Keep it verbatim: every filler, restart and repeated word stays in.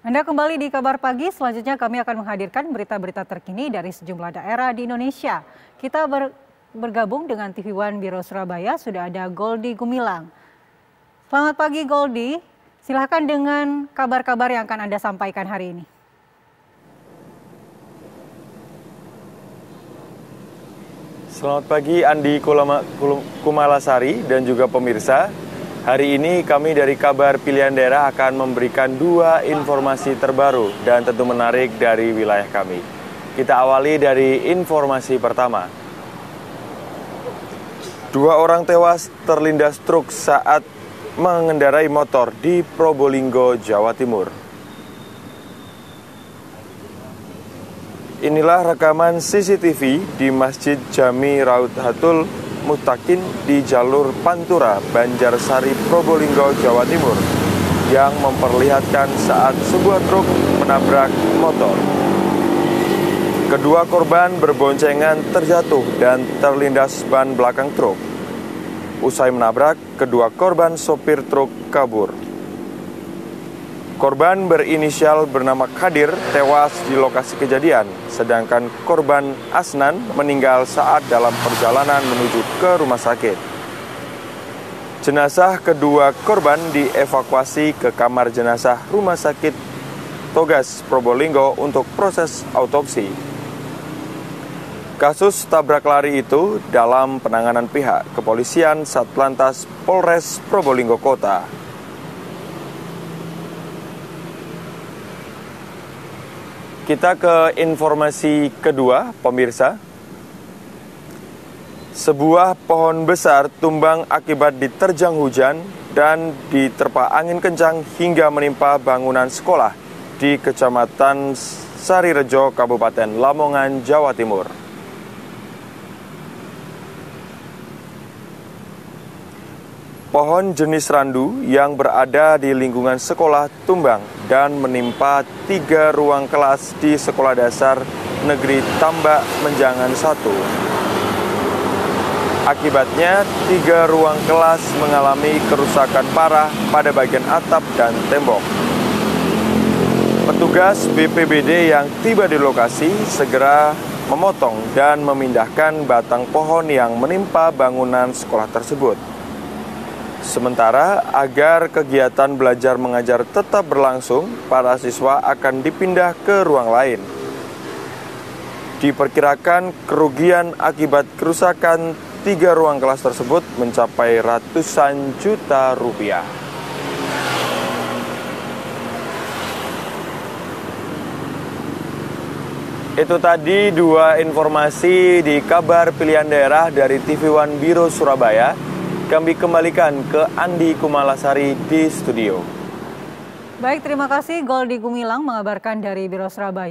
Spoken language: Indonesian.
Anda kembali di Kabar Pagi, selanjutnya kami akan menghadirkan berita-berita terkini dari sejumlah daerah di Indonesia. Kita ber, bergabung dengan T V One Biro Surabaya, sudah ada Goldi Gumilang. Selamat pagi Goldi, silahkan dengan kabar-kabar yang akan Anda sampaikan hari ini. Selamat pagi Andi Kumalasari dan juga pemirsa. Hari ini kami dari Kabar Pilihan Daerah akan memberikan dua informasi terbaru dan tentu menarik dari wilayah kami. Kita awali dari informasi pertama. Dua orang tewas terlindas truk saat mengendarai motor di Probolinggo, Jawa Timur. Inilah rekaman C C T V di Masjid Jami Raudhatul Mutakin di jalur Pantura, Banjarsari, Probolinggo, Jawa Timur yang memperlihatkan saat sebuah truk menabrak motor. Kedua korban berboncengan terjatuh dan terlindas ban belakang truk. Usai menabrak, kedua korban sopir truk kabur. Korban berinisial bernama Kadir tewas di lokasi kejadian, sedangkan korban Asnan meninggal saat dalam perjalanan menuju ke rumah sakit. Jenazah kedua korban dievakuasi ke kamar jenazah rumah sakit Togas, Probolinggo untuk proses autopsi. Kasus tabrak lari itu dalam penanganan pihak kepolisian, Satlantas, Polres, Probolinggo Kota. Kita ke informasi kedua, pemirsa. Sebuah pohon besar tumbang akibat diterjang hujan dan diterpa angin kencang hingga menimpa bangunan sekolah di Kecamatan Sarirejo, Kabupaten Lamongan, Jawa Timur. Pohon jenis randu yang berada di lingkungan sekolah tumbang dan menimpa tiga ruang kelas di Sekolah Dasar Negeri Tambak Menjangan satu. Akibatnya, tiga ruang kelas mengalami kerusakan parah pada bagian atap dan tembok. Petugas B P B D yang tiba di lokasi segera memotong dan memindahkan batang pohon yang menimpa bangunan sekolah tersebut. Sementara, agar kegiatan belajar mengajar tetap berlangsung, para siswa akan dipindah ke ruang lain. Diperkirakan kerugian akibat kerusakan tiga ruang kelas tersebut mencapai ratusan juta rupiah. Itu tadi dua informasi di Kabar Pilihan Daerah dari T V One Biro Surabaya. Kami kembalikan ke Andi Kumalasari di studio. Baik, terima kasih Goldi Gumilang mengabarkan dari Biro Surabaya.